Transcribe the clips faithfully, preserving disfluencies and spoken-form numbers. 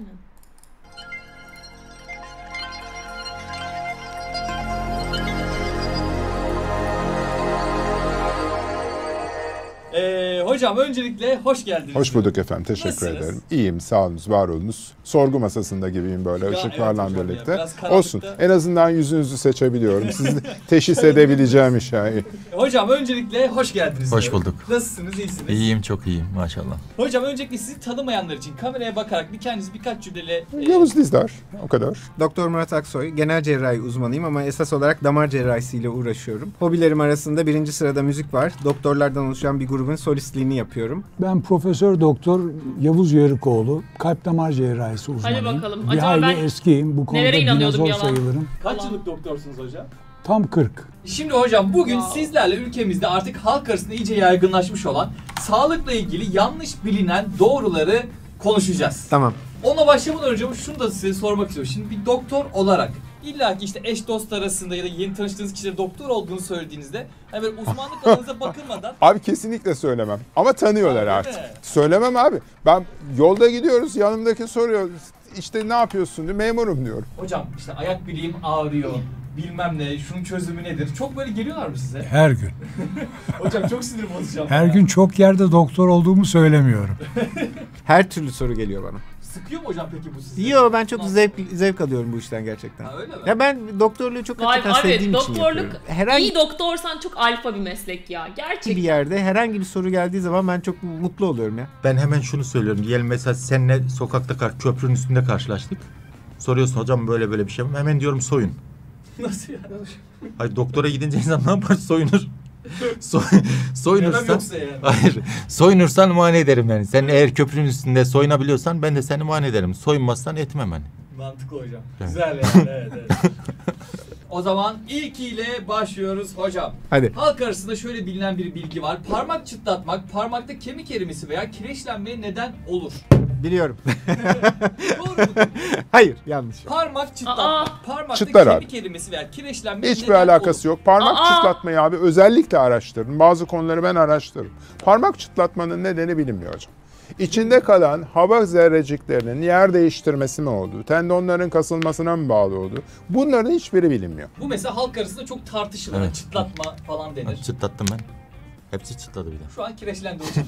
Aynen. Ee, hocam öncelikle hoş geldiniz. Hoş bulduk efendim. Teşekkür Nasılsınız? ederim. İyiyim. Sağ olunuz, var olunuz. Sorgu masasında gibiyim böyle ya, ışıklarla evet birlikte. Ya, Olsun. Da... En azından yüzünüzü seçebiliyorum. Sizi teşhis edebileceğim inşallah. Hocam öncelikle hoş geldiniz. Hoş bulduk. Nasılsınız? İyisiniz? İyiyim. Çok iyiyim. Maşallah. Hocam öncelikle sizi tanımayanlar için kameraya bakarak bir kendiniz birkaç cümleyle... Yavuz Dizdar. O kadar. Doktor Murat Aksoy. Genel cerrahi uzmanıyım ama esas olarak damar cerrahisiyle uğraşıyorum. Hobilerim arasında birinci sırada müzik var. Doktorlardan oluşan bir grup grubun solistliğini yapıyorum. Ben Profesör Doktor Yavuz Yarıkoğlu, kalp damar cerrahisi uzmanıyım. Hadi bakalım. Bir acaba hayli eskiyim. Bu konuda dinozor sayılırım. Kaç yıllık doktorsunuz hocam? Tam kırk. Şimdi hocam bugün ya. sizlerle ülkemizde artık halk arasında iyice yaygınlaşmış olan sağlıkla ilgili yanlış bilinen doğruları konuşacağız. Tamam. Ona başlamadan önce şunu da size sormak istiyorum. Şimdi bir doktor olarak İlla ki işte eş dost arasında ya da yeni tanıştığınız kişilere doktor olduğunu söylediğinizde hani böyle uzmanlık alanınıza bakılmadan... Abi kesinlikle söylemem ama tanıyorlar abi artık. Mi? Söylemem abi. Ben yolda gidiyoruz, yanımdaki soruyor işte ne yapıyorsun diyor, memurum diyorum. Hocam işte ayak bileğim ağrıyor, bilmem ne, şunun çözümü nedir? Çok böyle geliyorlar mı size? Her gün. Hocam çok sinir bozacağım. Her gün çok yerde doktor olduğumu söylemiyorum. Her türlü soru geliyor bana. Sıkıyor mu hocam peki bu sizi? Yok, ben çok zevk, zevk alıyorum bu işten gerçekten. Ha, öyle mi? Ya ben doktorluğu çok hakikaten sevdiğim için yapıyorum. Herhangi... İyi doktorsan çok alfa bir meslek ya. Gerçekten. Bir yerde herhangi bir soru geldiği zaman ben çok mutlu oluyorum ya. Ben hemen şunu söylüyorum. Diyelim mesela seninle sokakta köprünün üstünde karşılaştık. Soruyorsun hocam böyle böyle bir şey mi? Hemen diyorum soyun. Nasıl ya? Hayır, doktora gidince insan ne yapar? Soyunur. So, soyunursan yani. Hayır, soyunursan muayene ederim yani. Sen eğer köprünün üstünde soyunabiliyorsan ben de seni muayene ederim. Soyunmazsan etmem hani. Mantıklı hocam. Evet. Güzel yani. Evet, evet. O zaman ilkiyle başlıyoruz hocam. Hadi. Halk arasında şöyle bilinen bir bilgi var. Parmak çıtlatmak parmakta kemik erimesi veya kireçlenmeye neden olur. Biliyorum. Doğru mu? Hayır, yanlış. Parmak çıtlatmak. Aa, parmakta kemik erimesi veya kireçlenmeye hiçbir alakası olur. yok. Parmak Aa. çıtlatmayı abi özellikle araştırın. Bazı konuları ben araştırırım. Parmak çıtlatmanın nedeni bilinmiyor hocam. İçinde kalan hava zerreciklerinin yer değiştirmesi mi olduğu, tendonların kasılmasına mı bağlı olduğu, bunların hiçbiri bilinmiyor. Bu mesela halk arasında çok tartışılır. Evet. Çıtlatma falan denir. Ha, çıtlattım ben. Hepsi çıtladı bir de. Şu an kireçlendi hocam.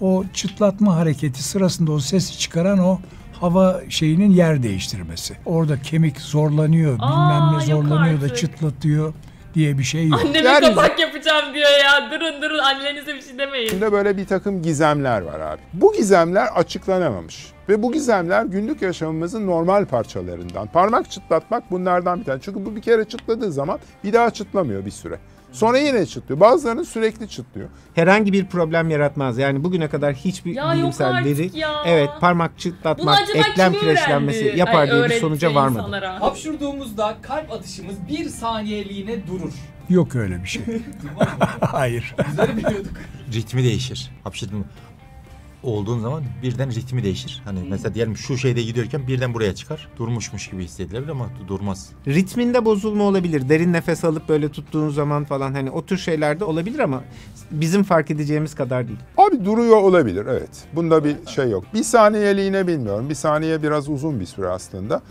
O çıtlatma hareketi sırasında o sesi çıkaran o hava şeyinin yer değiştirmesi. Orada kemik zorlanıyor, Aa, bilmem ne zorlanıyor da çıtlatıyor diye bir şey yok. Anneme yani kapak yapacağım diyor ya. Durun durun, annenize bir şey demeyin. Şimdi böyle bir takım gizemler var abi. Bu gizemler açıklanamamış. Ve bu gizemler günlük yaşamımızın normal parçalarından. Parmak çıtlatmak bunlardan bir tane. Çünkü bu bir kere çıtladığı zaman bir daha çıtlamıyor bir süre. Sonra yine çıtlıyor. Bazılarının sürekli çıtlıyor. Herhangi bir problem yaratmaz. Yani bugüne kadar hiçbir ya bilimsel veri evet parmak çıtlatmak, eklem kireçlenmesi yapar Ay, diye bir sonuca varmadı. İnsanlara. Hapşurduğumuzda kalp atışımız bir saniyeliğine durur. Yok öyle bir şey. Hayır. Bizleri biliyorduk. Ritmi değişir. Hapşurdum olduğun zaman birden ritmi değişir. Hani hmm. mesela diyelim şu şeyde gidiyorken birden buraya çıkar. Durmuşmuş gibi hissedilebilir ama durmaz. Ritminde bozulma olabilir. Derin nefes alıp böyle tuttuğun zaman falan hani o tür şeylerde olabilir ama bizim fark edeceğimiz kadar değil. Abi duruyor olabilir, evet. Bunda bir şey yok. Bir saniyeliğine bilmiyorum. Bir saniye biraz uzun bir süre aslında.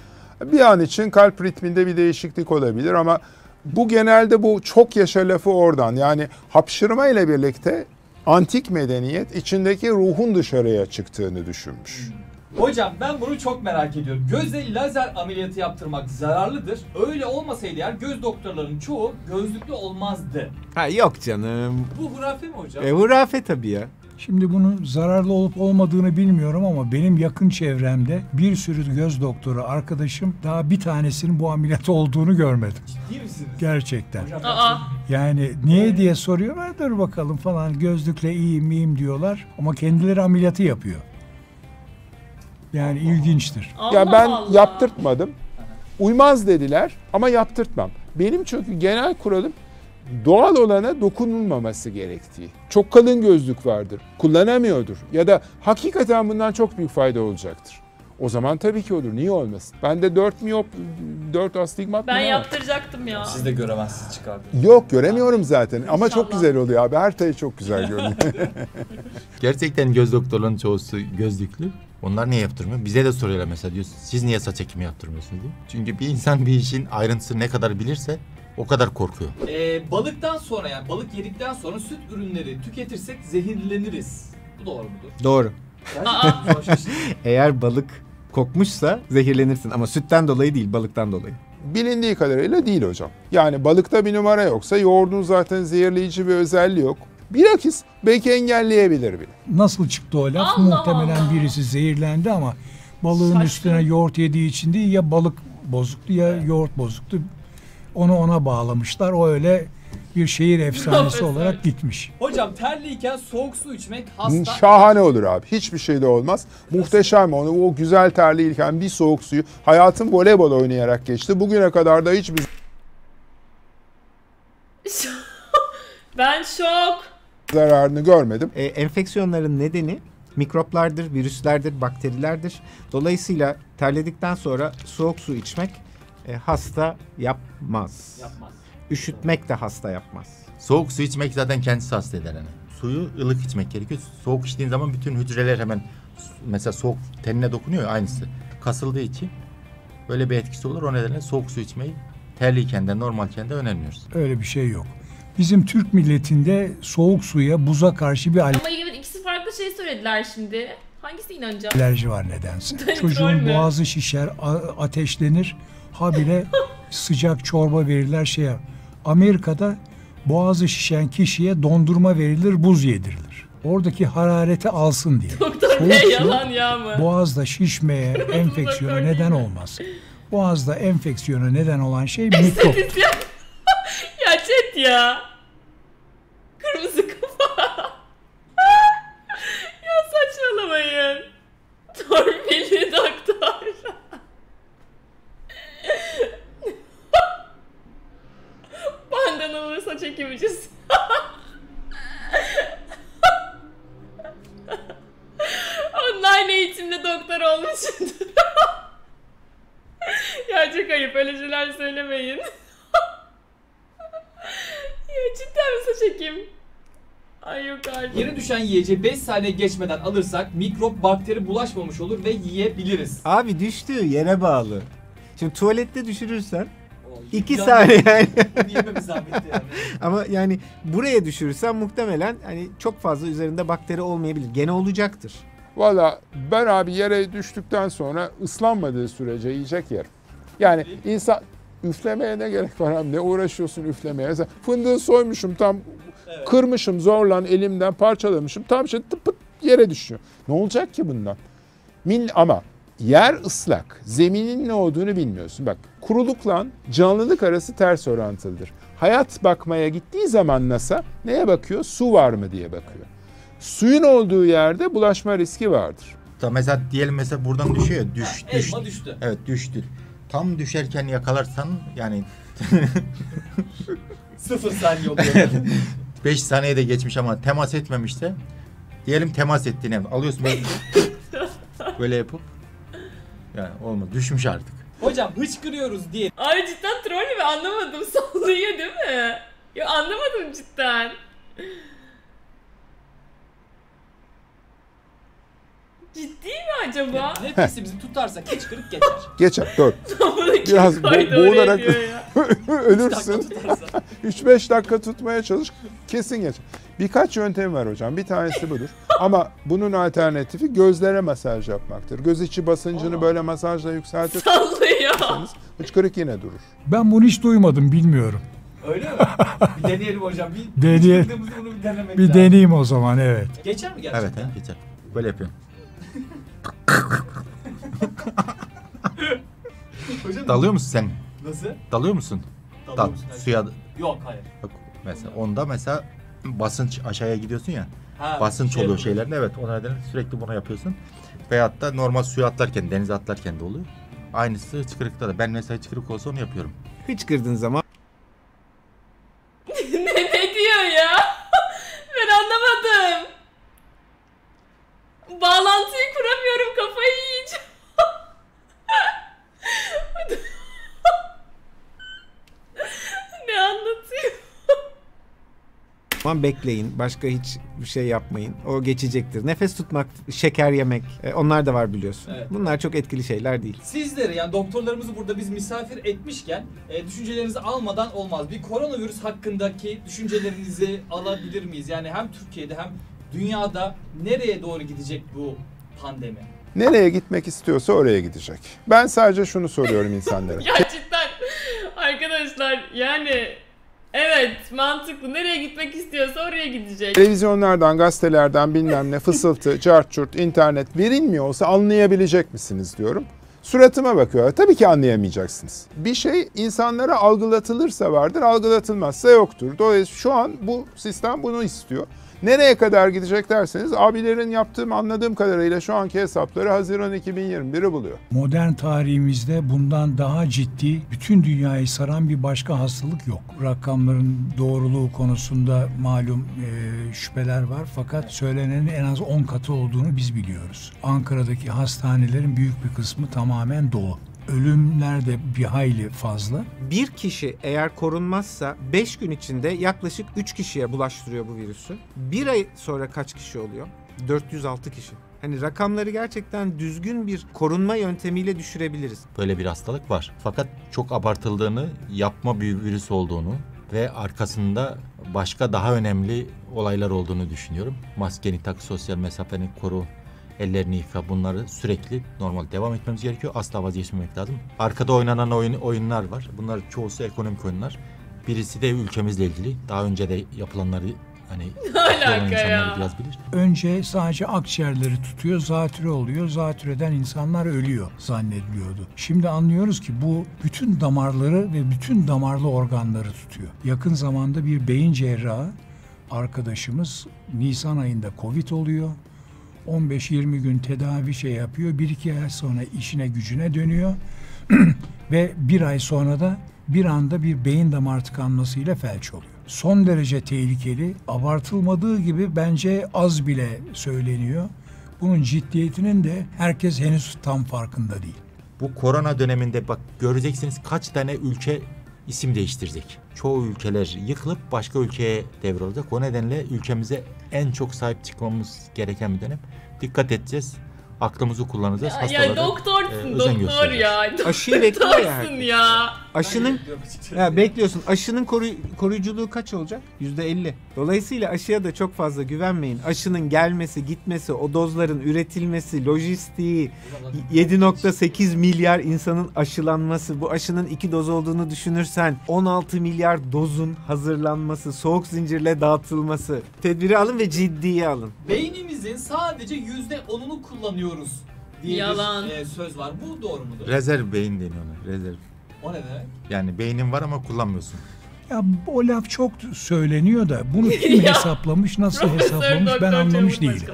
Bir an için kalp ritminde bir değişiklik olabilir ama bu genelde bu çok yaşa lafı oradan. Yani hapşırma ile birlikte antik medeniyet içindeki ruhun dışarıya çıktığını düşünmüş. Hocam ben bunu çok merak ediyorum. Göze lazer ameliyatı yaptırmak zararlıdır. Öyle olmasaydı eğer göz doktorlarının çoğu gözlüklü olmazdı. Ha yok canım. Bu hurafe mi hocam? E hurafe tabii ya. Şimdi bunun zararlı olup olmadığını bilmiyorum ama benim yakın çevremde bir sürü göz doktoru arkadaşım daha bir tanesinin bu ameliyat olduğunu görmedim. Ciddi misiniz? Gerçekten. Aa. Yani niye diye soruyorlar, dur bakalım falan, gözlükle iyiyim miyim diyorlar ama kendileri ameliyatı yapıyor. Yani Allah ilginçtir. Allah ya ben Allah. yaptırtmadım. Uymaz dediler ama yaptırtmam. Benim çünkü genel kuralım doğal olana dokunulmaması gerektiği. Çok kalın gözlük vardır, kullanamıyordur ya da hakikaten bundan çok büyük fayda olacaktır. O zaman tabii ki olur, niye olmasın? Ben de dört miyop, dört astigmat Ben yaptıracaktım ya. Siz de göremezsiniz çıkardınız. Yok, göremiyorum zaten İnşallah. ama çok güzel oluyor abi, her şey çok güzel görünüyor. Gerçekten göz doktorlarının çoğusu gözlüklü. Onlar niye yaptırmıyor? Bize de soruyorlar mesela, diyor siz niye saç ekimi yaptırmıyorsunuz diye. Çünkü bir insan bir işin ayrıntısını ne kadar bilirse o kadar korkuyor. Ee, balıktan sonra yani balık yedikten sonra süt ürünleri tüketirsek zehirleniriz. Bu doğru mudur? Doğru. Eğer balık kokmuşsa zehirlenirsin ama sütten dolayı değil, balıktan dolayı. Bilindiği kadarıyla değil hocam. Yani balıkta bir numara yoksa yoğurdun zaten zehirleyici bir özelliği yok. Bilakis belki engelleyebilir bile. Nasıl çıktı o laf? Allah Muhtemelen Allah. birisi zehirlendi ama balığın Saçlı. üstüne yoğurt yediği için değil, ya balık bozuktu ya evet. yoğurt bozuktu. Onu ona bağlamışlar. O öyle bir şehir efsanesi olarak gitmiş. Hocam terliyken soğuk su içmek hasta... Şahane olur abi. Hiçbir şey de olmaz. Nasıl? Muhteşem. Onu, o güzel terliyken bir soğuk suyu... Hayatım voleybol oynayarak geçti. Bugüne kadar da hiçbir... Ben şok. Zararını görmedim. E, enfeksiyonların nedeni mikroplardır, virüslerdir, bakterilerdir. Dolayısıyla terledikten sonra soğuk su içmek e, hasta yapmaz. Yapmaz. Üşütmek de hasta yapmaz. Soğuk su içmek zaten kendisi hasta eder. Yani. Suyu ılık içmek gerekiyor. Soğuk içtiğin zaman bütün hücreler hemen mesela soğuk tenine dokunuyor ya, aynısı. Kasıldığı için böyle bir etkisi olur. O nedenle soğuk su içmeyi terliyken de normalken de önermiyoruz. Öyle bir şey yok. Bizim Türk milletinde soğuk suya, buza karşı bir alerji... Ama ikisi farklı şey söylediler şimdi. Hangisine inanacağım? Alerji var nedense. Çocuğun boğazı şişer, ateşlenir. Habire sıcak çorba verirler, şey yapar. Amerika'da boğazı şişen kişiye dondurma verilir, buz yedirilir. Oradaki harareti alsın diye. Doktor Bey yalan ya mı? Boğazda şişmeye, enfeksiyona neden olmaz. Boğazda enfeksiyona neden olan şey mikrop. Chat ya. Kırmızı kafa. Ya saçmalamayın. Torpilli doktor. Bandanalı saç ekimicisi. Online eğitimde doktor olmuşsundur. Ya çok ayıp, öyle şeyler söylemeyin. Çekim. Ay yok artık. Yere düşen yiyeceği beş saniye geçmeden alırsak mikrop bakteri bulaşmamış olur ve yiyebiliriz. Abi düştüğü yere bağlı. Şimdi tuvalette düşürürsen iki saniye yani. yani. Ama yani buraya düşürürsen muhtemelen hani çok fazla üzerinde bakteri olmayabilir. Gene olacaktır. Valla ben abi yere düştükten sonra ıslanmadığı sürece yiyecek yerim. Yani insan... Üflemeye ne gerek var abi? Ne uğraşıyorsun üflemeye? Fındığı soymuşum, tam evet. kırmışım zorlan elimden, parçalamışım. Tam şey tıp, tıp yere düşüyor. Ne olacak ki bundan? Min, ama yer ıslak. Zeminin ne olduğunu bilmiyorsun. Bak, kurulukla canlılık arası ters orantılıdır. Hayat bakmaya gittiği zaman NASA neye bakıyor? Su var mı diye bakıyor. Suyun olduğu yerde bulaşma riski vardır. Tam mesela diyelim mesela buradan düşüyor. Düş, ha, düş, düştü. Evet düştü. Tam düşerken yakalarsan yani sıfır saniye oluyor. Beş saniyede geçmiş ama temas etmemişse, diyelim temas ettiğine alıyorsun böyle, böyle yapıp yani olmadı, düşmüş artık. Hocam hıçkırıyoruz diye. Ay cidden troll mü, anlamadım, sallıyor değil mi? Ya anlamadım cidden. Ciddi mi acaba? Nefesi bizi tutarsak hıçkırık geçer. Geçer, doğru. Biraz bo boğularak ölürsün. üç beş dakika tutmaya çalış, kesin geçer. Birkaç yöntem var hocam, bir tanesi budur. Ama bunun alternatifi gözlere masaj yapmaktır. Göz içi basıncını Aa. böyle masajla yükseltir. Sallıyor. Hıçkırık yine durur. Ben bunu hiç duymadım, bilmiyorum. Öyle mi? Bir deneyelim hocam. Bir, Deneye bunu bir denemek bir deneyeyim o zaman, evet. Geçer mi gerçekten? Evet, he, geçer. Böyle yapıyorum. Hocam, dalıyor musun sen? Nasıl? Dalıyor musun? Dalıyor Dal, musun suya... Yok, hayır. Bak, mesela onda mesela basınç aşağıya gidiyorsun ya. Ha, basınç şey oluyor şeylerin. Evet, o nedenle sürekli bunu yapıyorsun. Veyahut da normal suya atlarken, denize atlarken de oluyor. Aynısı hıçkırıkta da. Ben mesela hıçkırık olsa onu yapıyorum. Hıçkırdığın zaman... ne, ne diyor ya? Ben anlamadım. Bağlantıyı kuramıyorum, kafayı yiyeceğim. Ne anlatayım? Lütfen bekleyin. Başka hiç bir şey yapmayın. O geçecektir. Nefes tutmak, şeker yemek. E, onlar da var biliyorsun. Evet. Bunlar çok etkili şeyler değil. Sizleri, yani doktorlarımızı burada biz misafir etmişken e, düşüncelerinizi almadan olmaz. Bir koronavirüs hakkındaki düşüncelerinizi alabilir miyiz? Yani hem Türkiye'de hem dünyada nereye doğru gidecek bu pandemi? Nereye gitmek istiyorsa oraya gidecek. Ben sadece şunu soruyorum insanlara. Ya cidden arkadaşlar, yani evet, mantıklı. Nereye gitmek istiyorsa oraya gidecek. Televizyonlardan, gazetelerden bilmem ne fısıltı, cart curt, internet verilmiyor olsa anlayabilecek misiniz diyorum. Suratıma bakıyorlar. Tabii ki anlayamayacaksınız. Bir şey insanlara algılatılırsa vardır, algılatılmazsa yoktur. Dolayısıyla şu an bu sistem bunu istiyor. Nereye kadar gidecek derseniz abilerin yaptığım, anladığım kadarıyla şu anki hesapları Haziran iki bin yirmi bir'i buluyor. Modern tarihimizde bundan daha ciddi, bütün dünyayı saran bir başka hastalık yok. Rakamların doğruluğu konusunda malum e, şüpheler var, fakat söylenenin en az on katı olduğunu biz biliyoruz. Ankara'daki hastanelerin büyük bir kısmı tamamen dolu. Ölümler de bir hayli fazla. Bir kişi eğer korunmazsa beş gün içinde yaklaşık üç kişiye bulaştırıyor bu virüsü. Bir ay sonra kaç kişi oluyor? dört yüz altı kişi. Hani rakamları gerçekten düzgün bir korunma yöntemiyle düşürebiliriz. Böyle bir hastalık var. Fakat çok abartıldığını, yapma bir virüs olduğunu ve arkasında başka daha önemli olaylar olduğunu düşünüyorum. Maskeni tak, sosyal mesafenin koru, ellerini yıka, bunları sürekli normal devam etmemiz gerekiyor. Asla vazgeçmemek lazım. Arkada oynanan oyun, oyunlar var. Bunlar çoğusu ekonomik oyunlar. Birisi de ülkemizle ilgili. Daha önce de yapılanları hani insanlar biraz bilir. Önce sadece akciğerleri tutuyor, zatüre oluyor. Zatüreden insanlar ölüyor zannediliyordu. Şimdi anlıyoruz ki bu bütün damarları ve bütün damarlı organları tutuyor. Yakın zamanda bir beyin cerrahı arkadaşımız Nisan ayında Covid oluyor. on beş yirmi gün tedavi şey yapıyor. Bir iki ay sonra işine gücüne dönüyor. Ve bir ay sonra da bir anda bir beyin damar tıkanmasıyla felç oluyor. Son derece tehlikeli. Abartılmadığı gibi bence az bile söyleniyor. Bunun ciddiyetinin de herkes henüz tam farkında değil. Bu korona döneminde bak göreceksiniz kaç tane ülke isim değiştirecek. Çoğu ülkeler yıkılıp başka ülkeye devrolacak. O nedenle ülkemize en çok sahip çıkmamız gereken bir dönem. Dikkat edeceğiz. Aklımızı kullanacağız. Ya, hastalara, ya doktorsun, e, doktor ya. Aşıyı bekliyorsun ya. Aşının, ya bekliyorsun. Aşının koruy koruyuculuğu kaç olacak? yüzde elli. Dolayısıyla aşıya da çok fazla güvenmeyin. Aşının gelmesi, gitmesi, o dozların üretilmesi, lojistiği, yedi nokta sekiz milyar insanın aşılanması, bu aşının iki doz olduğunu düşünürsen on altı milyar dozun hazırlanması, soğuk zincirle dağıtılması. Tedbiri alın ve ciddiye alın. Beynimizin sadece yüzde onunu kullanıyor diye yalan. Bir e, söz var. Bu doğru mudur? Rezerv beyin deniyor ona. Rezerv. O ne demek? Yani beynin var ama kullanmıyorsun. Ya o laf çok söyleniyor da bunu kim hesaplamış, nasıl hesaplamış ben anlamış değilim.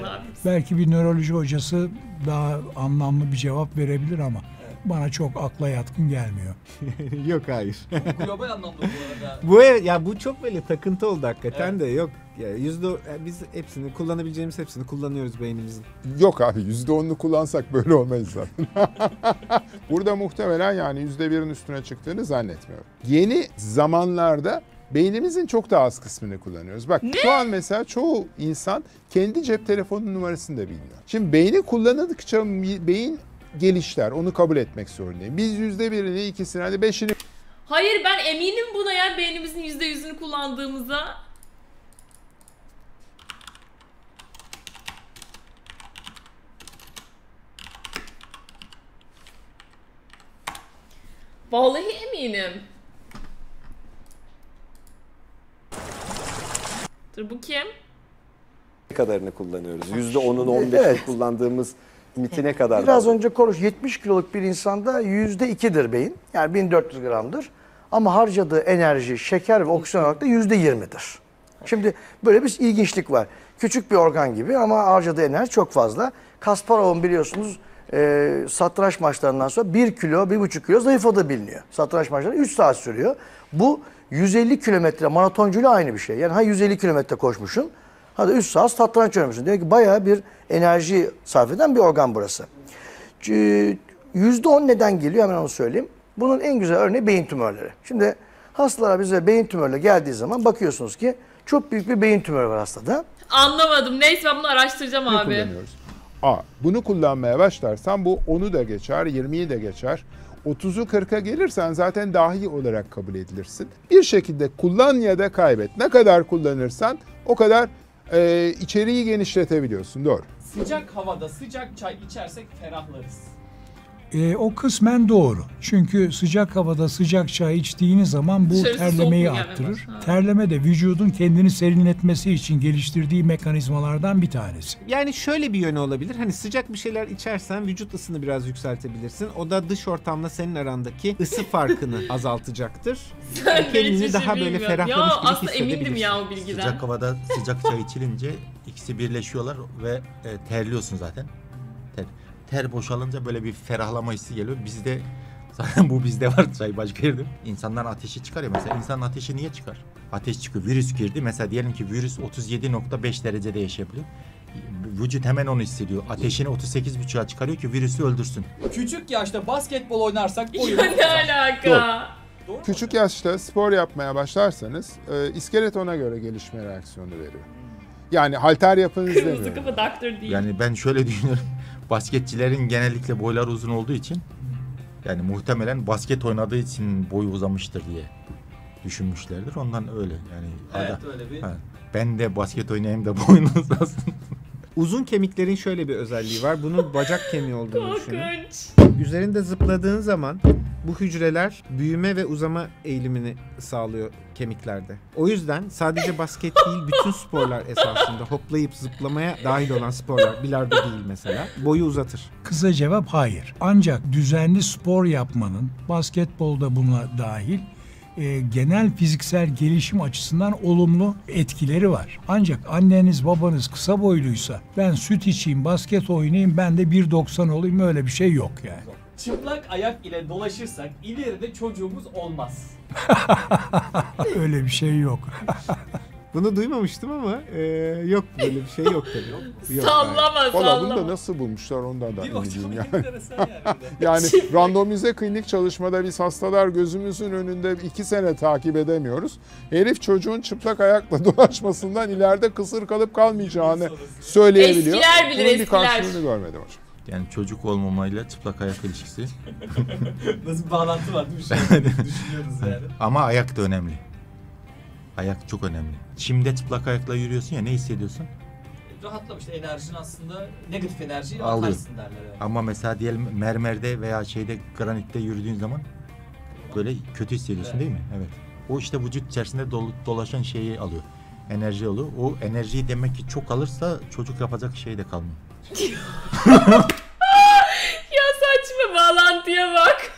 Belki bir nöroloji hocası daha anlamlı bir cevap verebilir ama evet, bana çok akla yatkın gelmiyor. Yok, hayır. Global anlamda bu arada. Bu ya bu çok böyle takıntı oldu hakikaten, evet. De yok. Ya yüzde, biz hepsini kullanabileceğimiz hepsini kullanıyoruz beynimizin. Yok abi, yüzde onunu kullansak böyle olmayız zaten. Burada muhtemelen yani yüzde birin üstüne çıktığını zannetmiyorum. Yeni zamanlarda beynimizin çok daha az kısmını kullanıyoruz. Bak ne? Şu an mesela çoğu insan kendi cep telefonunun numarasını da bilmiyor. Şimdi beyni kullandıkça beyin gelişler, onu kabul etmek zorundayım. Biz yüzde birini, ikisini, hadi beşini... Hayır, ben eminim buna ya, beynimizin yüzde yüzünü kullandığımıza. Vallahi eminim. Dur, bu kim? Ne kadarını kullanıyoruz? yüzde onun on beşini evet, kullandığımız mitine kadar. Biraz var. Önce konuş, yetmiş kiloluk bir insanda yüzde ikidir beyin. Yani bin dört yüz gramdır. Ama harcadığı enerji, şeker ve oksijen olarak da yüzde yirmidir. Şimdi böyle bir ilginçlik var. Küçük bir organ gibi ama harcadığı enerji çok fazla. Kasparov'un biliyorsunuz E, satranç maçlarından sonra bir kilo, bir buçuk kilo zayıfladığı biliniyor. Satranç maçları üç saat sürüyor. Bu yüz elli kilometre maratoncuyla aynı bir şey. Yani ha yüz elli kilometre koşmuşsun, hadi üç saat satranç oynamışsın. Demek ki bayağı bir enerji sarf eden bir organ burası. E, yüzde on neden geliyor hemen onu söyleyeyim. Bunun en güzel örneği beyin tümörleri. Şimdi hastalara bize beyin tümörleri geldiği zaman bakıyorsunuz ki Çok büyük bir beyin tümörü var hastada. Anlamadım. Neyse ben bunu araştıracağım ne abi. A. Bunu kullanmaya başlarsan bu onu da geçer, yirmiyi de geçer. otuzu kırka gelirsen zaten dahi olarak kabul edilirsin. Bir şekilde kullan ya da kaybet. Ne kadar kullanırsan o kadar e, içeriği genişletebiliyorsun. Doğru. Sıcak havada sıcak çay içersek ferahlarız. E, o kısmen doğru. Çünkü sıcak havada sıcak çay içtiğiniz zaman bu Şöyle terlemeyi arttırır. Terleme de vücudun kendini serinletmesi için geliştirdiği mekanizmalardan bir tanesi. Yani şöyle bir yönü olabilir. Hani sıcak bir şeyler içersen vücut ısını biraz yükseltebilirsin. O da dış ortamla senin arandaki ısı farkını azaltacaktır. Sen kendini daha böyle ferahlamış gibi hissedebilirsin. Ya emindim ya o bilgiden. Sıcak havada sıcak çay içilince ikisi birleşiyorlar ve e, terliyorsun zaten. Ter. Ter boşalınca böyle bir ferahlama hissi geliyor. Bizde zaten bu bizde var çay başka yerde. İnsanların ateşi çıkar ya mesela. İnsanın ateşi niye çıkar? Ateş çıkıyor. Virüs girdi. Mesela diyelim ki virüs otuz yedi nokta beş derecede yaşayabiliyor. Vücut hemen onu hissediyor. Ateşini otuz sekiz buçuğa çıkarıyor ki virüsü öldürsün. Küçük yaşta basketbol oynarsak oyun. Ne alaka? Doğru. Doğru. Küçük yaşta spor yapmaya başlarsanız e, iskelet ona göre gelişme reaksiyonu veriyor. Yani halter yapınız demiyor. Kırmızı kafa doktor değil. Yani ben şöyle düşünüyorum. Basketçilerin genellikle boyları uzun olduğu için yani muhtemelen basket oynadığı için boyu uzamıştır diye düşünmüşlerdir. Ondan öyle yani. Evet, ada, öyle bir... ha, ben de basket oynayayım da boyun uzasın. Uzun kemiklerin şöyle bir özelliği var. Bunun bacak kemiği olduğunu düşünün. Üzerinde zıpladığın zaman bu hücreler büyüme ve uzama eğilimini sağlıyor kemiklerde. O yüzden sadece basket değil, bütün sporlar esasında hoplayıp zıplamaya dahil olan sporlar, bilardo değil mesela, boyu uzatır. Kısa cevap hayır. Ancak düzenli spor yapmanın, basketbolda buna dahil, E, genel fiziksel gelişim açısından olumlu etkileri var. Ancak anneniz babanız kısa boyluysa ben süt içeyim, basket oynayayım, ben de bir doksan olayım öyle bir şey yok yani. Çıplak ayak ile dolaşırsak ileride çocuğumuz olmaz. Öyle bir şey yok. Bunu duymamıştım ama e, yok böyle bir şey yok tabii. Yok, sallama yani. Sallama. Bunu da nasıl bulmuşlar ondan da eminim yani. Yani randomize klinik çalışmada biz hastalar gözümüzün önünde iki sene takip edemiyoruz. Herif çocuğun çıplak ayakla dolaşmasından ileride kısır kalıp kalmayacağını söyleyebiliyor. Eskiler bilir, eskiler. Bunun bir karşılığını görmedim hocam. Yani çocuk olmamayla çıplak ayak ilişkisi. Nasıl bir bağlantı var bir şey düşünüyoruz yani. Ama ayak da önemli. Ayak çok önemli. Çimde çıplak ayakla yürüyorsun ya ne hissediyorsun? Rahatlamış işte, enerjin aslında negatif enerjiyi atarsın derler. Yani. Ama mesela diyelim mermerde veya şeyde granitte yürüdüğün zaman böyle kötü hissediyorsun evet. Değil mi? Evet. O işte vücut içerisinde do dolaşan şeyi alıyor. Enerji alıyor. O enerjiyi demek ki çok alırsa çocuk yapacak şey de kalmıyor. Ya saçma bağlantıya bak.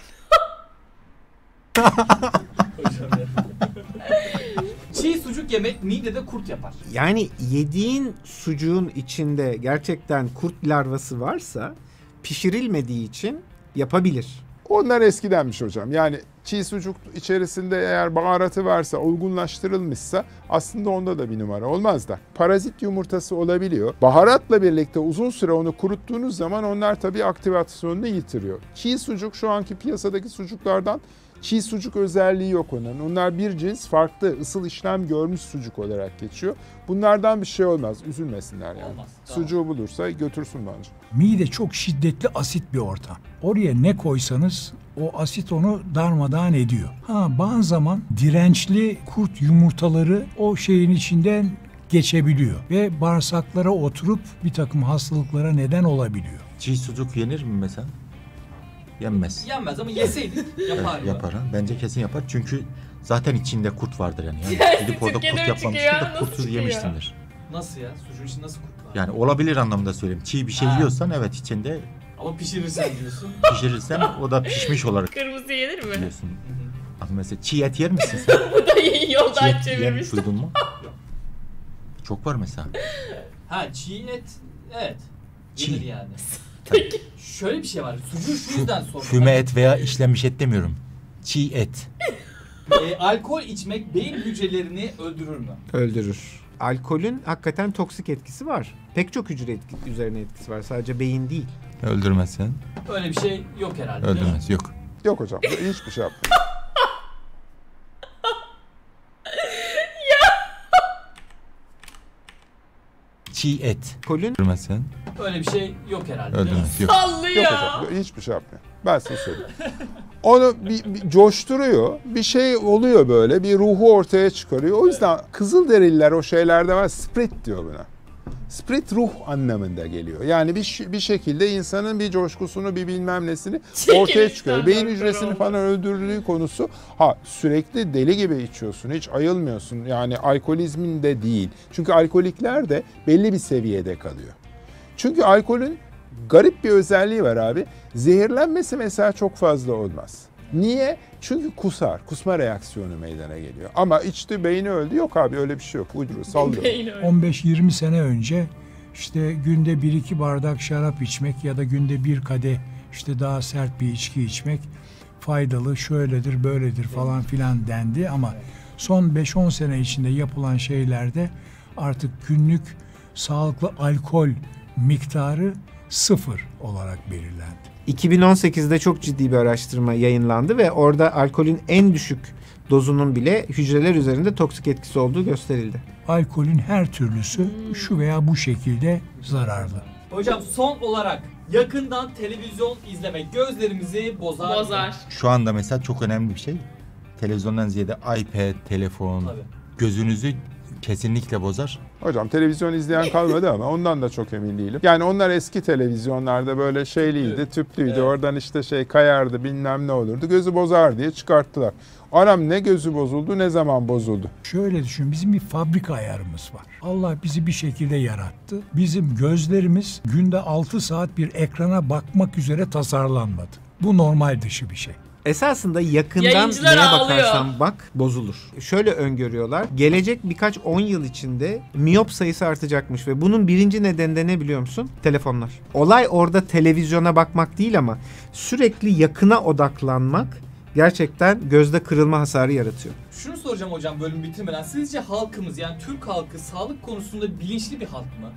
Çiğ sucuk yemek midede kurt yapar. Yani yediğin sucuğun içinde gerçekten kurt larvası varsa pişirilmediği için yapabilir. Onlar eskidenmiş hocam. Yani çiğ sucuk içerisinde eğer baharatı varsa, olgunlaştırılmışsa aslında onda da bir numara olmaz da. Parazit yumurtası olabiliyor. Baharatla birlikte uzun süre onu kuruttuğunuz zaman onlar tabii aktivasyonunu yitiriyor. Çiğ sucuk şu anki piyasadaki sucuklardan çiğ sucuk özelliği yok onun. Onlar bir cins farklı ısıl işlem görmüş sucuk olarak geçiyor. Bunlardan bir şey olmaz. Üzülmesinler yani. Olmaz, sucuğu bulursa götürsün bence. Mide çok şiddetli asit bir ortam. Oraya ne koysanız o asit onu darmadağın ediyor. Ha bazı zaman dirençli kurt yumurtaları o şeyin içinden geçebiliyor. Ve bağırsaklara oturup bir takım hastalıklara neden olabiliyor. Çiğ sucuk yenir mi mesela? Yenmez. Yenmez ama yeseydik yapar. Evet, yapar. Bence kesin yapar. Çünkü zaten içinde kurt vardır yani. Yani gidip orada kurt yapmamıştır da kurtsuz yemişsindir. Nasıl ya? Sucuğun içinde nasıl kurt var? Yani olabilir anlamda söyleyeyim. Çiğ bir şey ha. yiyorsan evet içinde. Ama pişirirsen diyorsun. Pişirirsen o da pişmiş olarak. Kırmızı yenir mi? Biliyorsun. Ama mesela çiğ et yer misin sen? Bu da iyi yoldan çevirmiş. Duydun mu? Çok var mesela. Ha çiğ et evet. Çiğ. Yenir yani. Peki. Şöyle bir şey var. Sucuğu şu yüzden sormak. Füme et veya işlenmiş et demiyorum. Çiğ et. e, alkol içmek beyin hücrelerini öldürür mü? Öldürür. Alkolün hakikaten toksik etkisi var. Pek çok hücre etki, üzerine etkisi var. Sadece beyin değil. Öldürmezsen. Öyle bir şey yok herhalde. Öldürmez. Yok. Yok hocam. Hiçbir şey yapmıyor. çiğ et. Kolin. Mesela. Öyle bir şey yok herhalde. Öyle değil. Yok. Sallı ya. Yok hocam, hiçbir şey yapmıyor. Ben size söyleyeyim. Onu bir, bir coşturuyor, bir şey oluyor böyle, bir ruhu ortaya çıkarıyor. O yüzden Kızılderililer o şeylerde var, spirit diyor buna. Spirit ruh anlamında geliyor. Yani bir bir şekilde insanın bir coşkusunu, bir bilmem nesini ortaya çıkıyor. Beyin hücresini falan öldürdüğü konusu. Ha, sürekli deli gibi içiyorsun, hiç ayılmıyorsun. Yani alkolizmin de değil. Çünkü alkolikler de belli bir seviyede kalıyor. Çünkü alkolün garip bir özelliği var abi. Zehirlenmesi mesela çok fazla olmaz. Niye? Çünkü kusar. Kusma reaksiyonu meydana geliyor. Ama içti, beyni öldü. Yok abi, öyle bir şey yok. Uyduruyor, sallıyor. on beş yirmi sene önce işte günde bir iki bardak şarap içmek ya da günde bir kadeh işte daha sert bir içki içmek faydalı, şöyledir, böyledir falan filan dendi. Ama son beş on sene içinde yapılan şeylerde artık günlük sağlıklı alkol miktarı sıfır olarak belirlendi. iki bin on sekiz'de çok ciddi bir araştırma yayınlandı ve orada alkolün en düşük dozunun bile hücreler üzerinde toksik etkisi olduğu gösterildi. Alkolün her türlüsü şu veya bu şekilde zararlı. Hocam son olarak yakından televizyon izlemek gözlerimizi bozar. Bozar. Şu anda mesela çok önemli bir şey. Televizyondan ziyade iPad, telefon, tabii, gözünüzü kesinlikle bozar. Hocam televizyon izleyen kalmadı ama ondan da çok emin değilim. Yani onlar eski televizyonlarda böyle şeyliydi, evet, tüplüydü. Evet. Oradan işte şey kayardı, bilmem ne olurdu. Gözü bozar diye çıkarttılar. Aram ne gözü bozuldu, ne zaman bozuldu? Şöyle düşün, bizim bir fabrika ayarımız var. Allah bizi bir şekilde yarattı. Bizim gözlerimiz günde altı saat bir ekrana bakmak üzere tasarlanmadı. Bu normal dışı bir şey. Esasında yakından neye bakarsan bak bozulur. Şöyle öngörüyorlar. Gelecek birkaç on yıl içinde miyop sayısı artacakmış ve bunun birinci nedeni de ne biliyor musun? Telefonlar. Olay orada televizyona bakmak değil ama sürekli yakına odaklanmak gerçekten gözde kırılma hasarı yaratıyor. Şunu soracağım hocam bölüm bitirmeden. Sizce halkımız, yani Türk halkı sağlık konusunda bilinçli bir halk mı?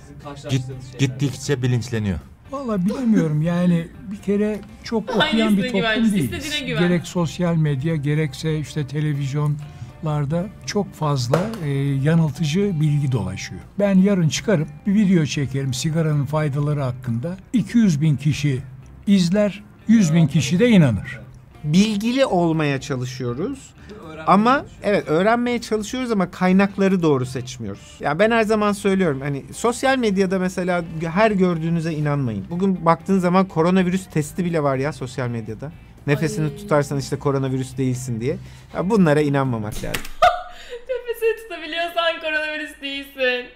Sizin karşılaştığınız şeyler. Gittikçe bilinçleniyor. Vallahi bilmiyorum yani, bir kere çok okuyan bir toplum değiliz. Gerek sosyal medya gerekse işte televizyonlarda çok fazla e, yanıltıcı bilgi dolaşıyor. Ben yarın çıkarım bir video çekerim sigaranın faydaları hakkında. iki yüz bin kişi izler, yüz bin kişi de inanır. Bilgili olmaya çalışıyoruz. Öğrenmeye ama evet öğrenmeye çalışıyoruz ama kaynakları doğru seçmiyoruz. Ya yani ben her zaman söylüyorum, hani sosyal medyada mesela her gördüğünüze inanmayın. Bugün baktığın zaman koronavirüs testi bile var ya sosyal medyada. Nefesini Ay. tutarsan işte koronavirüs değilsin diye. Ya bunlara inanmamak lazım. Nefesini tutabiliyorsan koronavirüs değilsin.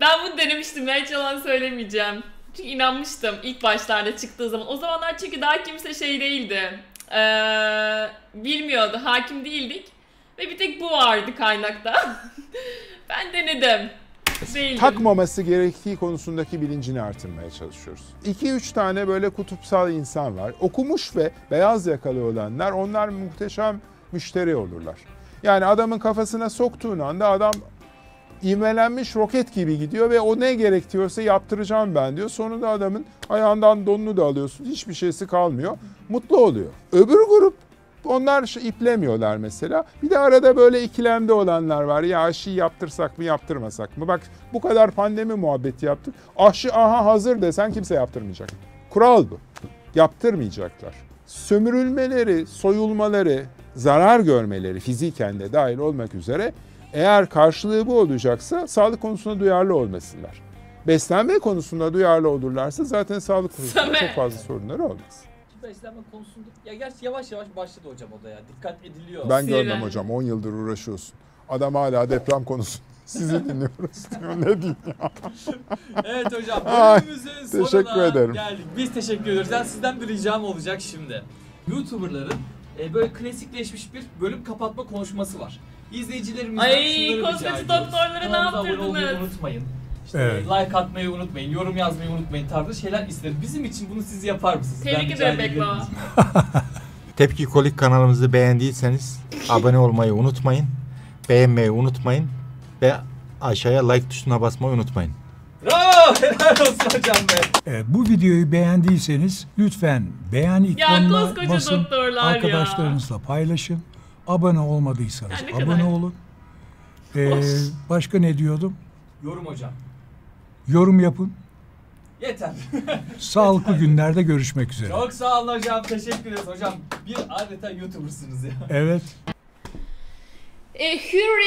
Ben bunu denemiştim, ben hiç yalan söylemeyeceğim. Çünkü inanmıştım ilk başlarda çıktığı zaman. O zamanlar çünkü daha kimse şey değildi. Ee, bilmiyordu, hakim değildik ve bir tek bu vardı kaynakta. Ben denedim. Değildim. Takmaması gerektiği konusundaki bilincini artırmaya çalışıyoruz. iki üç tane böyle kutupsal insan var. Okumuş ve beyaz yakalı olanlar, onlar muhteşem müşteri olurlar. Yani adamın kafasına soktuğun anda adam İvmelenmiş roket gibi gidiyor ve o ne gerektiriyorsa yaptıracağım ben diyor. Sonunda adamın ayağından donunu da alıyorsun. Hiçbir şeysi kalmıyor. Mutlu oluyor. Öbür grup, onlar iplemiyorlar mesela. Bir de arada böyle ikilemde olanlar var. Ya aşıyı yaptırsak mı, yaptırmasak mı? Bak bu kadar pandemi muhabbeti yaptık. Aşı aha hazır desen kimse yaptırmayacak. Kural bu. Yaptırmayacaklar. Sömürülmeleri, soyulmaları, zarar görmeleri fiziken de dahil olmak üzere, eğer karşılığı bu olacaksa sağlık konusunda duyarlı olmasınlar. Beslenme konusunda duyarlı olurlarsa zaten sağlık konusunda çok fazla sorunları olmaz. Beslenme konusunda ya gerçi yavaş yavaş başladı hocam o da ya. Dikkat ediliyor. Ben görmem hocam, on yıldır uğraşıyorsun. Adam hala deprem konusunda. Sizi dinliyoruz diyor. Ne diyeyim ya? Evet hocam, bölümümüzün sonuna geldik. Biz teşekkür ederiz. Yani sizden bir ricam olacak şimdi. YouTuber'ların e, böyle klasikleşmiş bir bölüm kapatma konuşması var. İzleyicilerimizden şunları kosmetik doktorlara ne yaptırdınız? Unutmayın. İşte evet. Like atmayı unutmayın, yorum yazmayı unutmayın tarzı şeyler isteriz. Bizim için bunu siz yapar mısınız? Tebrik ederim Bekla. Tepki Kolik kanalımızı beğendiyseniz abone olmayı unutmayın. Beğenmeyi unutmayın. Ve aşağıya like tuşuna basmayı unutmayın. Bravo! Helal olsun hocam be. E, bu videoyu beğendiyseniz lütfen beğen ikonuna basın. Arkadaşlarınızla ya. paylaşın. Abone olmadıysanız yani abone kadar. olun. Ee, Ee, başka ne diyordum? Yorum hocam. Yorum yapın. Yeter. Sağlıklı Yeter. Günlerde görüşmek üzere. Çok sağ olun hocam. Teşekkür ederiz hocam. Bir adeta YouTuber'sınız ya. Evet. E, hürri